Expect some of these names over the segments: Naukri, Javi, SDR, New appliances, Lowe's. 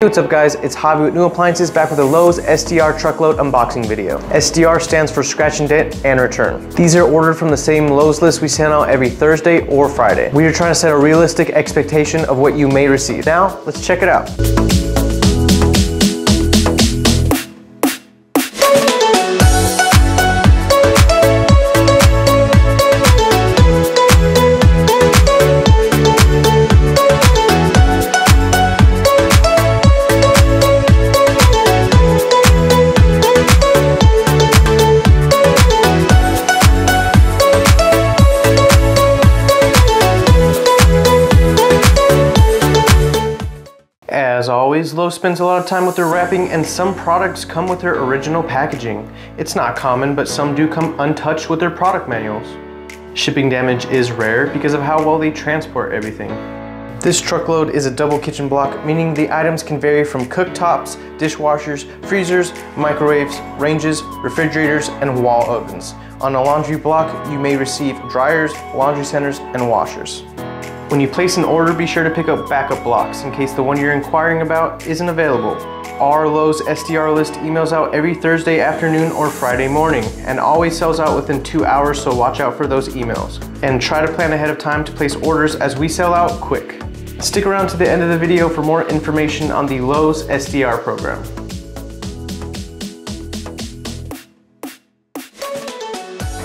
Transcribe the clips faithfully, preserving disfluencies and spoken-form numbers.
Hey, what's up guys, it's Javi with New Appliances back with a Lowe's S D R truckload unboxing video. S D R stands for scratch and dent and return. These are ordered from the same Lowe's list we send out every Thursday or Friday. We are trying to set a realistic expectation of what you may receive. Now, let's check it out. As always, Lowe's spends a lot of time with their wrapping, and some products come with their original packaging. It's not common, but some do come untouched with their product manuals. Shipping damage is rare because of how well they transport everything. This truckload is a double kitchen block, meaning the items can vary from cooktops, dishwashers, freezers, microwaves, ranges, refrigerators, and wall ovens. On a laundry block, you may receive dryers, laundry centers, and washers. When you place an order, be sure to pick up backup blocks in case the one you're inquiring about isn't available. Our Lowe's S D R list emails out every Thursday afternoon or Friday morning and always sells out within two hours, so watch out for those emails. And try to plan ahead of time to place orders as we sell out quick. Stick around to the end of the video for more information on the Lowe's S D R program.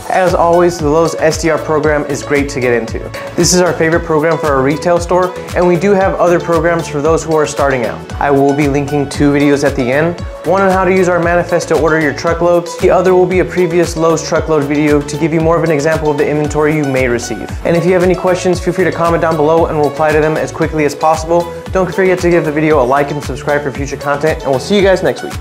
As always, the Lowe's S D R program is great to get into. This is our favorite program for our retail store, and we do have other programs for those who are starting out. I will be linking two videos at the end, one on how to use our manifest to order your truckloads. The other will be a previous Lowe's truckload video to give you more of an example of the inventory you may receive. And if you have any questions, feel free to comment down below and we'll reply to them as quickly as possible. Don't forget to give the video a like and subscribe for future content, and we'll see you guys next week.